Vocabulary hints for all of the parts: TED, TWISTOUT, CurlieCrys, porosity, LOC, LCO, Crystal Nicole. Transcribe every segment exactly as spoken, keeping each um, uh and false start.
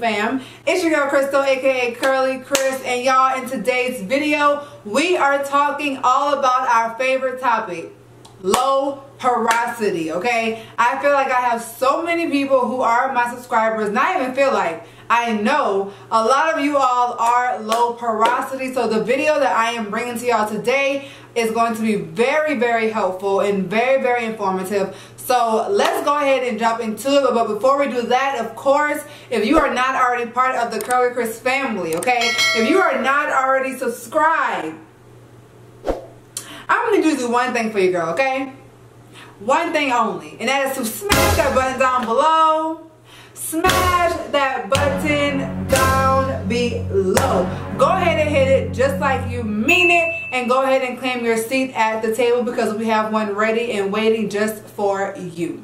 Fam, it's your girl Crystal, aka Curly Chris, and y'all, in today's video we are talking all about our favorite topic, low porosity. Okay, I feel like I have so many people who are my subscribers, and I even feel like I know a lot of you all are low porosity, so the video that I am bringing to y'all today is going to be very very helpful and very very informative. So let's go ahead and jump into it. But before we do that, of course, if you are not already part of the CurlieCrys family, okay, if you are not already subscribed, I'm going to do one thing for you, girl, okay? One thing only, and that is to smash that button down below. Smash that button down below. Go ahead and hit it just like you mean it, and go ahead and claim your seat at the table, because we have one ready and waiting just for you.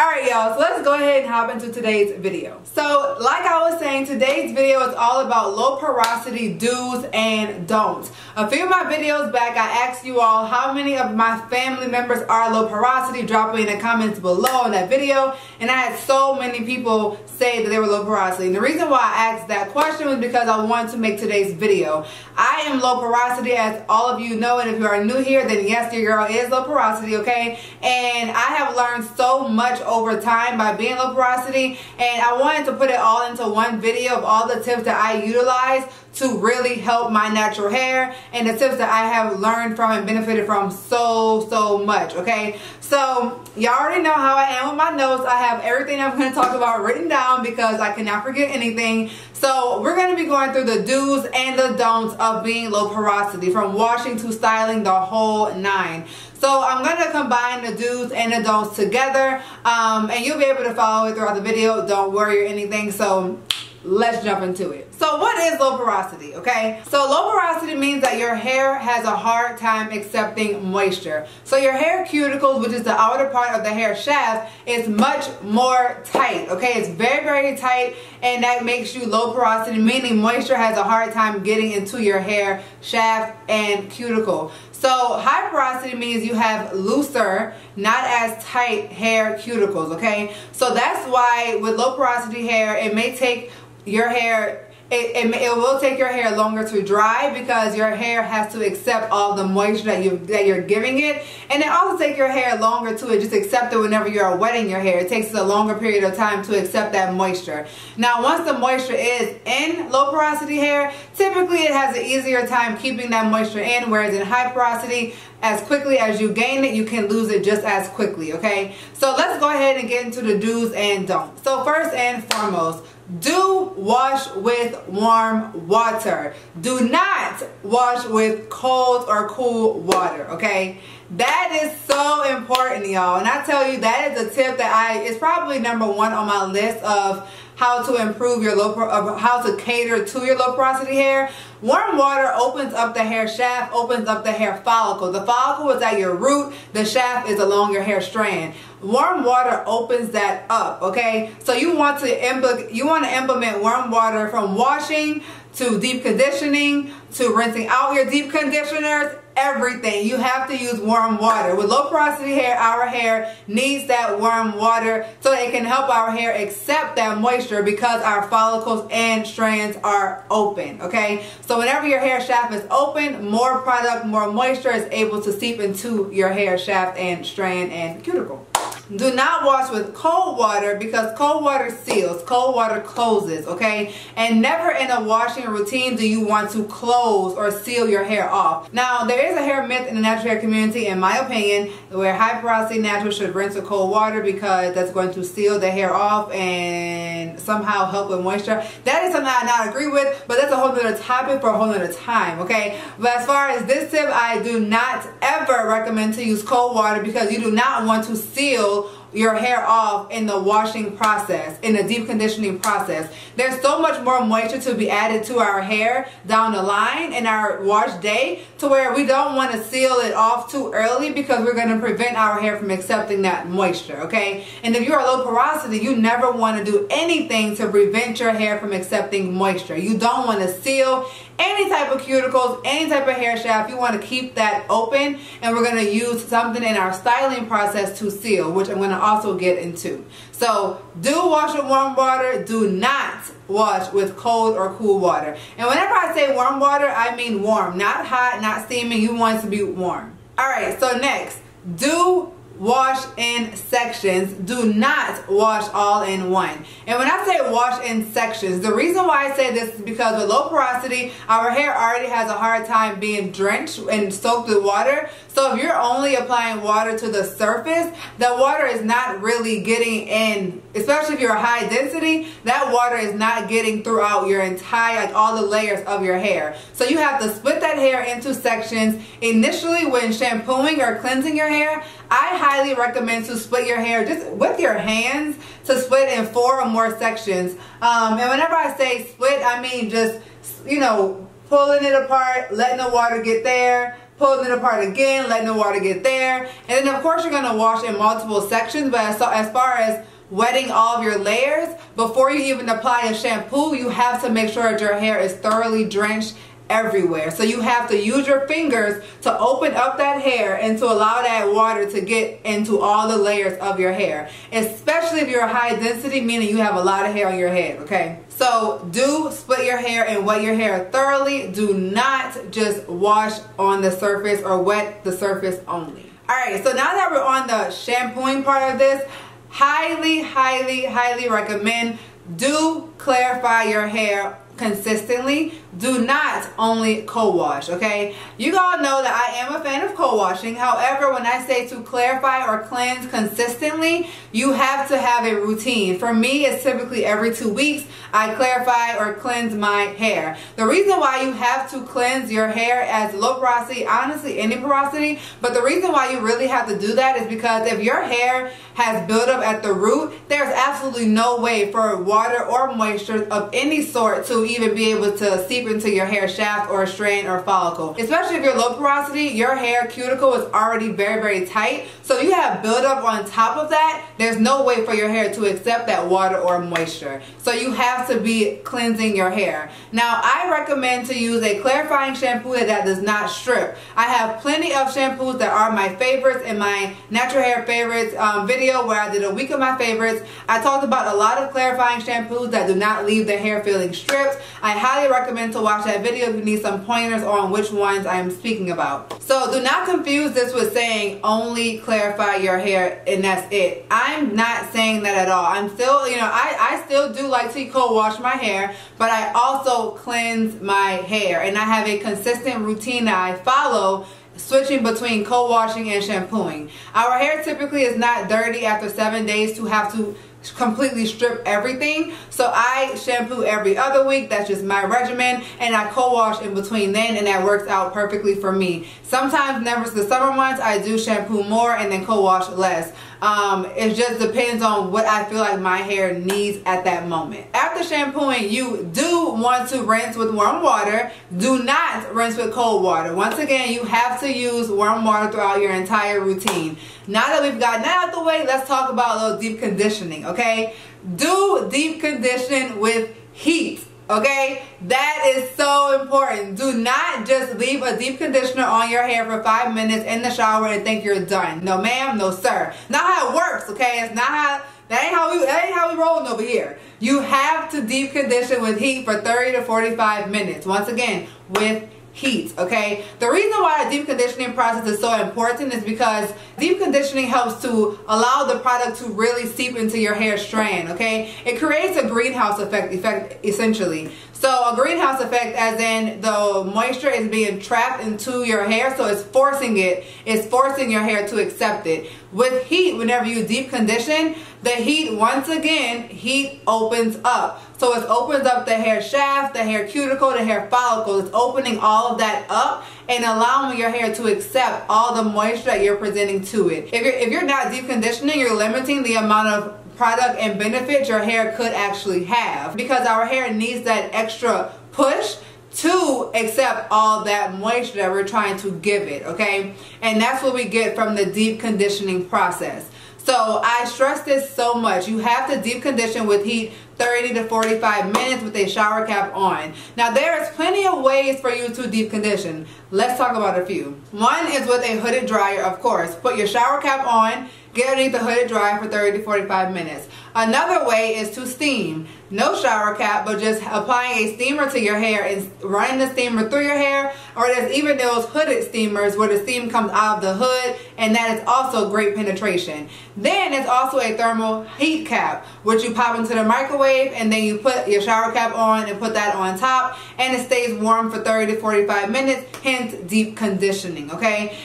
Alright y'all, so let's go ahead and hop into today's video. So like I was saying, today's video is all about low porosity do's and don'ts. A few of my videos back I asked you all how many of my family members are low porosity. Drop it in the comments below on that video, and I had so many people say that they were low porosity. And the reason why I asked that question was because I wanted to make today's video. I am low porosity, as all of you know, and if you are new here, then yes, your girl is low porosity, okay? And I have learned so much over time by being low porosity, and I wanted to put it all into one video of all the tips that I utilize to really help my natural hair, and the tips that I have learned from and benefited from so so much. Okay, so y'all already know how I am with my notes. I have everything I'm going to talk about written down because I cannot forget anything. So we're going to be going through the do's and the don'ts of being low porosity, from washing to styling, the whole nine. So I'm going to combine the do's and the don'ts together, um, and you'll be able to follow it throughout the video. Don't worry or anything. So let's jump into it. So what is low porosity? Okay, so low porosity means that your hair has a hard time accepting moisture. So your hair cuticles, which is the outer part of the hair shaft, is much more tight. Okay, it's very very tight, and that makes you low porosity, meaning moisture has a hard time getting into your hair shaft and cuticle. So high porosity means you have looser, not as tight hair cuticles, okay? So that's why with low porosity hair, it may take your hair, it, it, it will take your hair longer to dry, because your hair has to accept all the moisture that, you, that you're giving it. And it also take your hair longer to it, just accept it whenever you're wetting your hair. It takes a longer period of time to accept that moisture. Now once the moisture is in low porosity hair, typically it has an easier time keeping that moisture in, whereas in high porosity, as quickly as you gain it, you can lose it just as quickly, okay? So let's go ahead and get into the do's and don'ts. So first and foremost, do wash with warm water. Do not wash with cold or cool water, okay? That is so important, y'all. And I tell you, that is a tip that I, it's probably number one on my list of how to improve your low, how to cater to your low porosity hair. Warm water opens up the hair shaft, opens up the hair follicle. The follicle is at your root, the shaft is along your hair strand. Warm water opens that up, okay? So you want to you want to implement warm water from washing to deep conditioning to rinsing out your deep conditioners. Everything, you have to use warm water. With low porosity hair, our hair needs that warm water so that it can help our hair accept that moisture, because our follicles and strands are open, okay? So whenever your hair shaft is open, more product, more moisture is able to seep into your hair shaft and strand and cuticle. Do not wash with cold water, because cold water seals, cold water closes, okay? And never in a washing routine do you want to close or seal your hair off. Now, there is a hair myth in the natural hair community, in my opinion, where high porosity naturals should rinse with cold water, because that's going to seal the hair off and somehow help with moisture. That is something I not agree with, but that's a whole other topic for a whole other time, okay? But as far as this tip, I do not ever recommend to use cold water, because you do not want to seal your hair off in the washing process, in the deep conditioning process. There's so much more moisture to be added to our hair down the line in our wash day, to where we don't want to seal it off too early, because we're going to prevent our hair from accepting that moisture, okay? And if you're low porosity, you never want to do anything to prevent your hair from accepting moisture. You don't want to seal any type of cuticles, any type of hair shaft. You want to keep that open, and we're going to use something in our styling process to seal, which I'm going to also get into. So do wash with warm water. Do not wash with cold or cool water. And whenever I say warm water, I mean warm, not hot, not steaming. You want it to be warm. All right, so next, do wash in sections. Do not wash all in one. And when I say wash in sections, the reason why I say this is because with low porosity, our hair already has a hard time being drenched and soaked with water. So if you're only applying water to the surface, the water is not really getting in, especially if you're high density, that water is not getting throughout your entire, like all the layers of your hair. So you have to split that hair into sections. Initially, when shampooing or cleansing your hair, I highly recommend to split your hair just with your hands, to split in four or more sections. Um, and whenever I say split, I mean just, you know, pulling it apart, letting the water get there, pulling it apart again, letting the water get there. And then of course you're going to wash in multiple sections, but as, as far as wetting all of your layers, before you even apply a shampoo, you have to make sure that your hair is thoroughly drenched everywhere. So you have to use your fingers to open up that hair and to allow that water to get into all the layers of your hair, especially if you're high density, meaning you have a lot of hair on your head, okay? So do split your hair and wet your hair thoroughly. Do not just wash on the surface or wet the surface only. All right, so now that we're on the shampooing part of this, highly, highly, highly recommend, do clarify your hair consistently. Do not only co-wash, okay? You all know that I am a fan of co-washing. However, when I say to clarify or cleanse consistently, you have to have a routine. For me, it's typically every two weeks I clarify or cleanse my hair. The reason why you have to cleanse your hair as low porosity, honestly any porosity, but the reason why you really have to do that is because if your hair has built up at the root, there's absolutely no way for water or moisture of any sort to even be able to seep into your hair shaft or strand or follicle. Especially if you're low porosity, your hair cuticle is already very, very tight. So you have buildup on top of that. There's no way for your hair to accept that water or moisture. So you have to be cleansing your hair. Now, I recommend to use a clarifying shampoo that does not strip. I have plenty of shampoos that are my favorites in my natural hair favorites um, video where I did a week of my favorites. I talked about a lot of clarifying shampoos that do not leave the hair feeling stripped. I highly recommend to watch that video if you need some pointers on which ones I'm speaking about. So do not confuse this with saying only clarify your hair and that's it. I'm not saying that at all. I'm still, you know, I, I still do like to co-wash my hair, but I also cleanse my hair, and I have a consistent routine that I follow, switching between co-washing and shampooing. Our hair typically is not dirty after seven days to have to completely strip everything, so I shampoo every other week. That's just my regimen, and I co-wash in between then, and that works out perfectly for me. Sometimes, never the summer months, I do shampoo more and then co-wash less. Um, it just depends on what I feel like my hair needs at that moment. After shampooing, you do want to rinse with warm water. Do not rinse with cold water. Once again, you have to use warm water throughout your entire routine. Now that we've gotten that out of the way, let's talk about a little deep conditioning, okay? Do deep condition with heat. Okay, that is so important. Do not just leave a deep conditioner on your hair for five minutes in the shower and think you're done. No ma'am, no sir. Not how it works, okay? It's not how, that ain't how we, that ain't how we rolling over here. You have to deep condition with heat for thirty to forty-five minutes. Once again, with heat, okay? The reason why the deep conditioning process is so important is because deep conditioning helps to allow the product to really seep into your hair strand, okay? It creates a greenhouse effect, effect essentially. So a greenhouse effect, as in the moisture is being trapped into your hair, so it's forcing it, it's forcing your hair to accept it. With heat, whenever you deep condition, the heat, once again, heat opens up. So it opens up the hair shaft, the hair cuticle, the hair follicle. It's opening all of that up and allowing your hair to accept all the moisture that you're presenting to it. If you're, if you're not deep conditioning, you're limiting the amount of product and benefit your hair could actually have, because our hair needs that extra push to accept all that moisture that we're trying to give it, okay? And that's what we get from the deep conditioning process. So I stress this so much. You have to deep condition with heat thirty to forty-five minutes with a shower cap on. Now there is plenty of ways for you to deep condition. Let's talk about a few. One is with a hooded dryer, of course. Put your shower cap on, get underneath the hooded dryer for thirty to forty-five minutes. Another way is to steam. No shower cap, but just applying a steamer to your hair and running the steamer through your hair. Or there's even those hooded steamers where the steam comes out of the hood, and that is also great penetration. Then it's also a thermal heat cap, which you pop into the microwave and then you put your shower cap on and put that on top, and it stays warm for thirty to forty-five minutes, hence deep conditioning, okay?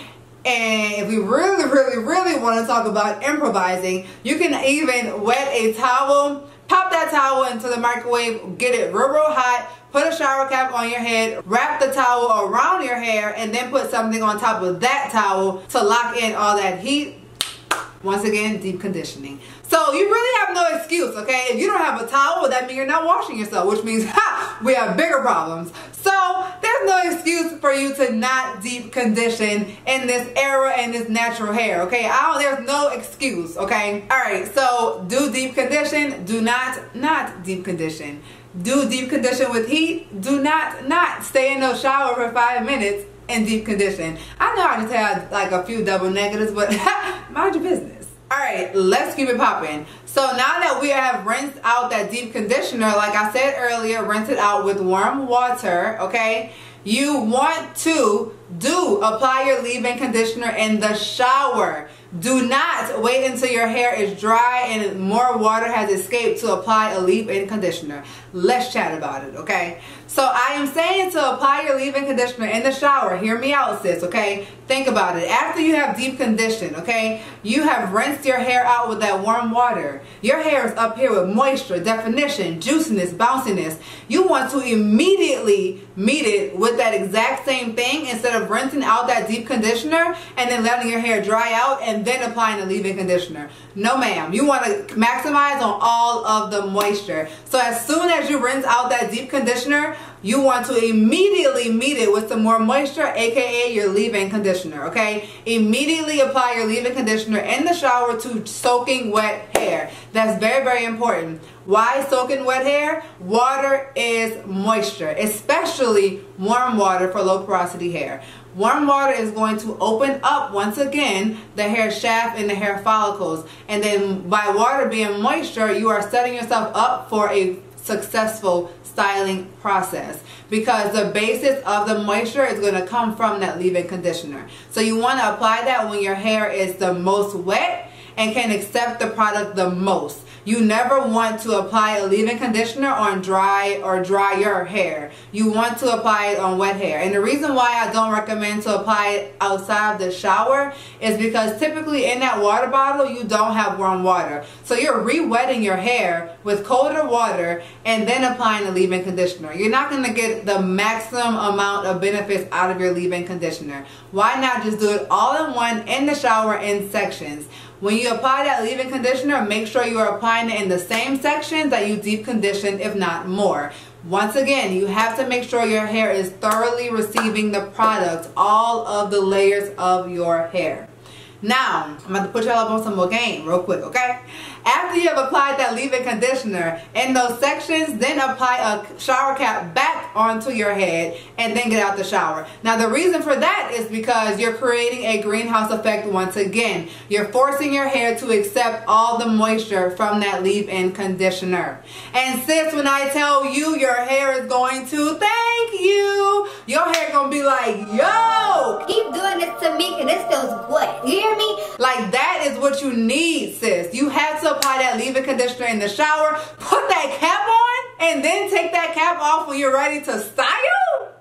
And if we really, really, really want to talk about improvising, you can even wet a towel, pop that towel into the microwave, get it real, real hot, put a shower cap on your head, wrap the towel around your hair, and then put something on top of that towel to lock in all that heat. Once again, deep conditioning. So you really have no excuse, okay? If you don't have a towel, that means you're not washing yourself, which means, ha, we have bigger problems. So there's no excuse for you to not deep condition in this era and this natural hair, okay? I don't, there's no excuse, okay? All right, so do deep condition, do not not deep condition. Do deep condition with heat, do not not stay in the shower for five minutes and deep condition. I know I just had like a few double negatives, but mind your business. Alright, let's keep it popping. So now that we have rinsed out that deep conditioner, like I said earlier, rinse it out with warm water, okay? You want to do apply your leave-in conditioner in the shower. Do not wait until your hair is dry and more water has escaped to apply a leave-in conditioner. Let's chat about it, okay? So I am saying to apply your leave-in conditioner in the shower. Hear me out, sis, okay? Think about it. After you have deep conditioned, okay, you have rinsed your hair out with that warm water. Your hair is up here with moisture, definition, juiciness, bounciness. You want to immediately meet it with that exact same thing instead of rinsing out that deep conditioner and then letting your hair dry out and then applying the leave-in conditioner. No, ma'am. You want to maximize on all of the moisture. So as soon as you rinse out that deep conditioner, you want to immediately meet it with some more moisture, aka your leave-in conditioner, okay? Immediately apply your leave-in conditioner in the shower to soaking wet hair. That's very, very important. Why soaking wet hair? Water is moisture, especially warm water for low porosity hair. Warm water is going to open up, once again, the hair shaft and the hair follicles. And then by water being moisture, you are setting yourself up for a successful styling process, because the basis of the moisture is going to come from that leave-in conditioner. So you want to apply that when your hair is the most wet and can accept the product the most. You never want to apply a leave-in conditioner on dry or drier hair. You want to apply it on wet hair. And the reason why I don't recommend to apply it outside of the shower is because typically in that water bottle you don't have warm water. So you're re-wetting your hair with colder water and then applying the leave-in conditioner. You're not going to get the maximum amount of benefits out of your leave-in conditioner. Why not just do it all in one in the shower in sections? When you apply that leave-in conditioner, make sure you are applying it in the same sections that you deep conditioned, if not more. Once again, you have to make sure your hair is thoroughly receiving the product, all of the layers of your hair. Now, I'm about to put y'all up on some more game real quick, okay? After you have applied that leave-in conditioner in those sections, then apply a shower cap back onto your head and then get out the shower. Now, the reason for that is because you're creating a greenhouse effect once again. You're forcing your hair to accept all the moisture from that leave-in conditioner. And sis, when I tell you, your hair is going to thank you. Your hair gonna be like, yo, keep doing this to me because this feels good. You hear me? Like, that is what you need, sis. You have to apply that leave-in conditioner in the shower, put that cap on, and then take that cap off when you're ready to style?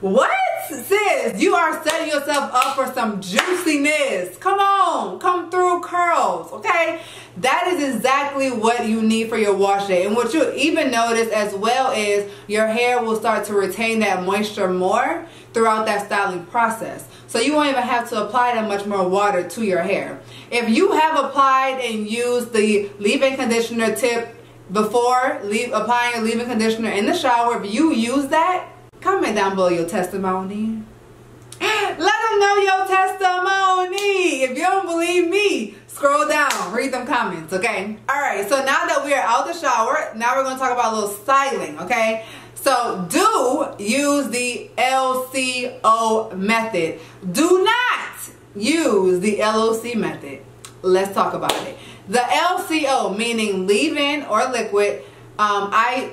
What? sis, you are setting yourself up for some juiciness. Come on, come through curls, okay? That is exactly what you need for your wash day. And what you'll even notice as well is your hair will start to retain that moisture more throughout that styling process. So you won't even have to apply that much more water to your hair. If you have applied and used the leave-in conditioner tip before leave, applying a leave-in conditioner in the shower, if you use that, comment down below your testimony. Let them know your testimony. If you don't believe me, scroll down, read them comments, okay? All right, so now that we are out the shower, now we're gonna talk about a little styling, okay? So do use the L C O method. Do not use the L O C method. Let's talk about it. The L C O, meaning leave-in or liquid, um, I,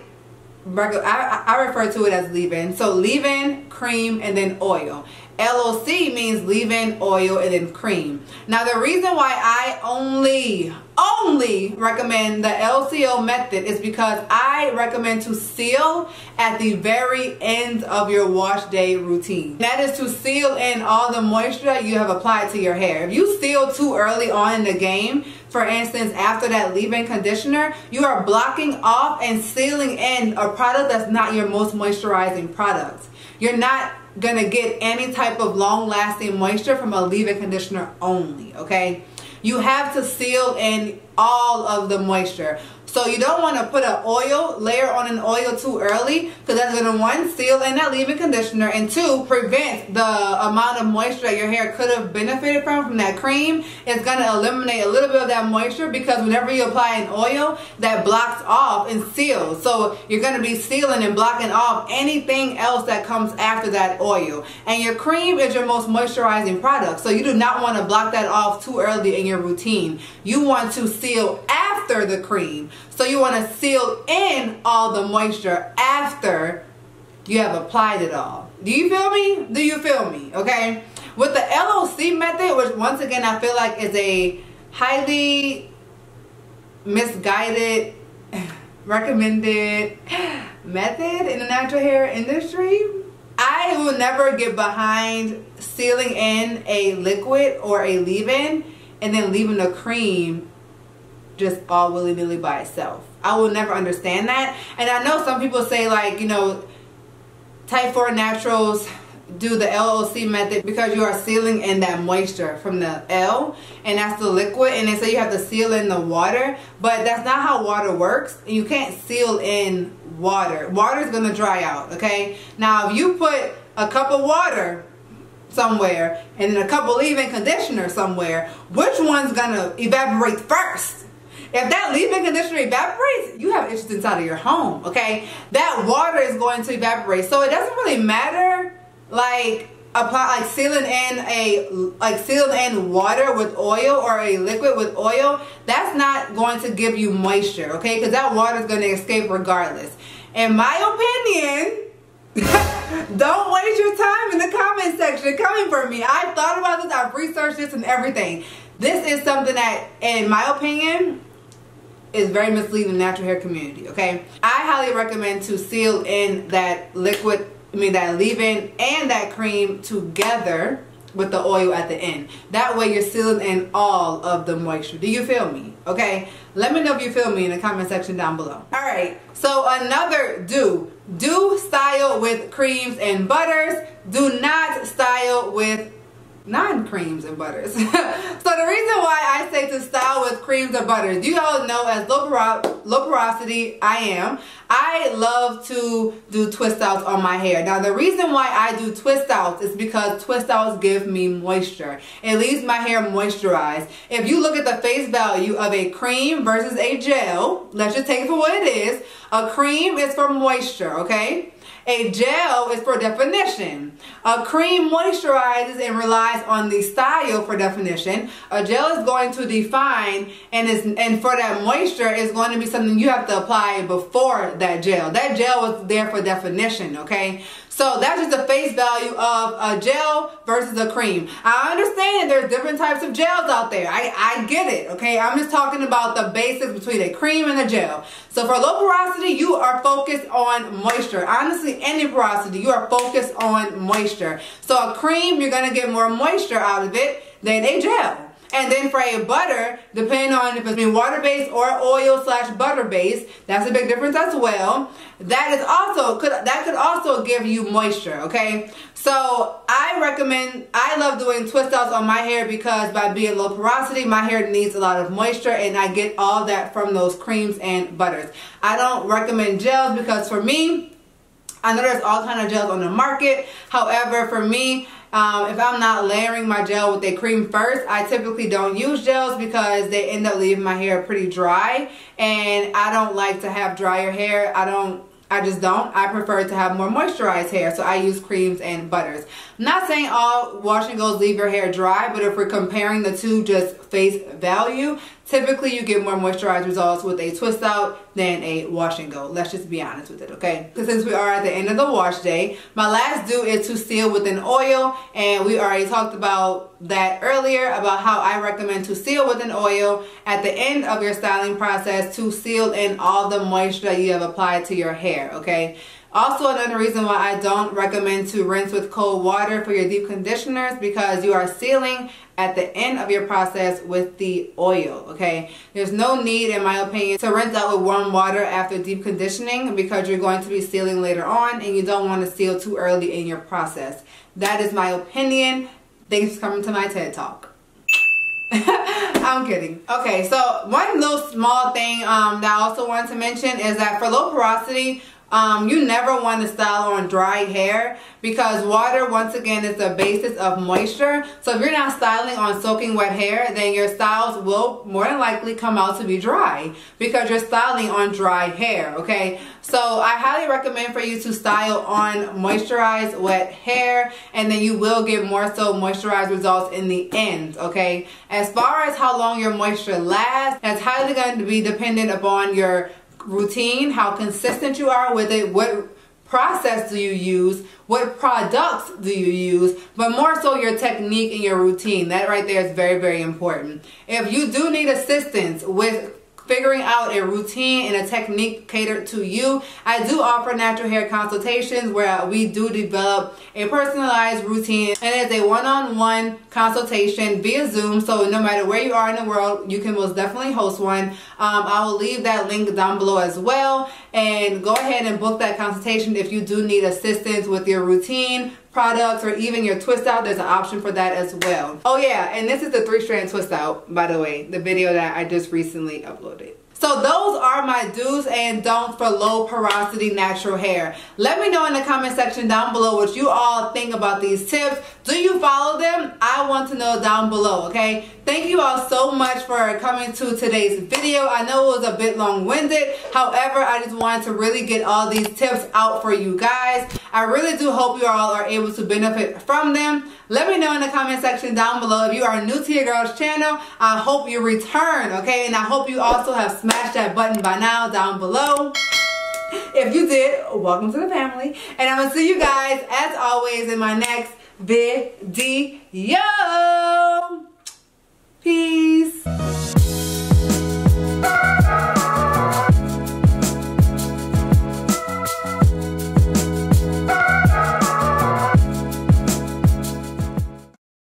I, I refer to it as leave-in. So leave-in, cream, and then oil. L O C means leave-in, oil, and then cream. Now the reason why I only, only recommend the L C O method is because I recommend to seal at the very end of your wash day routine. That is to seal in all the moisture you have applied to your hair. If you seal too early on in the game, for instance, after that leave-in conditioner, you are blocking off and sealing in a product that's not your most moisturizing product. You're not gonna get any type of long-lasting moisture from a leave-in conditioner only, okay? You have to seal in all of the moisture. So you don't want to put an oil, layer on an oil too early, because that's gonna, one, seal in that leave-in conditioner, and two, prevent the amount of moisture that your hair could have benefited from, from that cream. It's gonna eliminate a little bit of that moisture, because whenever you apply an oil, that blocks off and seals. So you're gonna be sealing and blocking off anything else that comes after that oil. And your cream is your most moisturizing product, so you do not want to block that off too early in your routine. You want to seal after the cream. So you want to seal in all the moisture after you have applied it all. Do you feel me? Do you feel me? Okay. With the L O C method, which once again I feel like is a highly misguided, recommended method in the natural hair industry, I will never get behind sealing in a liquid or a leave-in and then leaving the cream just all willy-nilly by itself. I will never understand that. And I know some people say, like, you know, Type four Naturals do the L O C method because you are sealing in that moisture from the L, and that's the liquid, and they say you have to seal in the water, but that's not how water works. You can't seal in water. Water is gonna dry out, okay? Now, if you put a cup of water somewhere and then a cup of leave-in conditioner somewhere, which one's gonna evaporate first? If that leave-in conditioner evaporates, you have issues inside of your home, okay? That water is going to evaporate. So it doesn't really matter, like, apply, like sealing in a, like sealing in water with oil or a liquid with oil. That's not going to give you moisture, okay? Because that water is going to escape regardless. In my opinion, don't waste your time in the comment section coming for me. I've thought about this, I've researched this and everything. This is something that, in my opinion, is very misleading in the natural hair community, okay? I highly recommend to seal in that liquid, I mean that leave-in and that cream together with the oil at the end. That way you're sealing in all of the moisture. Do you feel me? Okay? Let me know if you feel me in the comment section down below. Alright, so another do. Do style with creams and butters. Do not style with non-creams and butters. So the reason why I say to style with creams or butters, you all know as low, poro low porosity I am, I love to do twist outs on my hair. Now the reason why I do twist outs is because twist outs give me moisture. It leaves my hair moisturized. If you look at the face value of a cream versus a gel, let's just take it for what it is. A cream is for moisture, okay? A gel is for definition. A cream moisturizes and relies on the style for definition. A gel is going to define, and is, and for that moisture is going to be something you have to apply before that gel. That gel was there for definition, okay? So that's just the face value of a gel versus a cream. I understand there's different types of gels out there. I, I get it, okay? I'm just talking about the basics between a cream and a gel. So for low porosity, you are focused on moisture. Honestly, creasing and in porosity. You are focused on moisture. So a cream, you're going to get more moisture out of it than a gel. And then for a butter, depending on if it's been water-based or oil slash butter-based, that's a big difference as well. That is also could that could also give you moisture, okay? So I recommend, I love doing twist outs on my hair because by being low porosity, my hair needs a lot of moisture and I get all that from those creams and butters. I don't recommend gels because for me, I know there's all kinds of gels on the market. However, for me, Um, if I'm not layering my gel with a cream first, I typically don't use gels because they end up leaving my hair pretty dry, and I don't like to have drier hair. I don't, I just don't. I prefer to have more moisturized hair, so I use creams and butters. I'm not saying all wash and goes leave your hair dry, but if we're comparing the two just face value, typically you get more moisturized results with a twist out than a wash and go. Let's just be honest with it, okay? Because since we are at the end of the wash day, my last do is to seal with an oil, and we already talked about that earlier about how I recommend to seal with an oil at the end of your styling process to seal in all the moisture you have applied to your hair, okay? Also, another reason why I don't recommend to rinse with cold water for your deep conditioners, because you are sealing at the end of your process with the oil, okay? There's no need, in my opinion, to rinse out with warm water after deep conditioning because you're going to be sealing later on and you don't want to seal too early in your process. That is my opinion. Thanks for coming to my TED Talk. I'm kidding. Okay, so one little small thing um, that I also wanted to mention is that for low porosity, Um, you never want to style on dry hair because water, once again, is the basis of moisture. So if you're not styling on soaking wet hair, then your styles will more than likely come out to be dry because you're styling on dry hair, okay? So I highly recommend for you to style on moisturized wet hair, and then you will get more so moisturized results in the end, okay? As far as how long your moisture lasts, that's highly going to be dependent upon your routine, how consistent you are with it, what process do you use, what products do you use, but more so your technique and your routine. That right there is very, very important. If you do need assistance with figuring out a routine and a technique catered to you, I do offer natural hair consultations where we do develop a personalized routine, and it's a one-on-one consultation via Zoom, so no matter where you are in the world, you can most definitely host one. Um, I will leave that link down below as well, and go ahead and book that consultation if you do need assistance with your routine, products, or even your twist out. There's an option for that as well. Oh yeah, and this is the three strand twist out, by the way, the video that I just recently uploaded. So those are my do's and don'ts for low porosity natural hair. Let me know in the comment section down below what you all think about these tips. Do you follow them? I want to know down below, okay? Thank you all so much for coming to today's video. I know it was a bit long-winded. However, I just wanted to really get all these tips out for you guys. I really do hope you all are able to benefit from them. Let me know in the comment section down below if you are new to your girl's channel. I hope you return, okay? And I hope you also have smash that button by now down below. If you did, welcome to the family, and I'm gonna see you guys as always in my next video. Peace.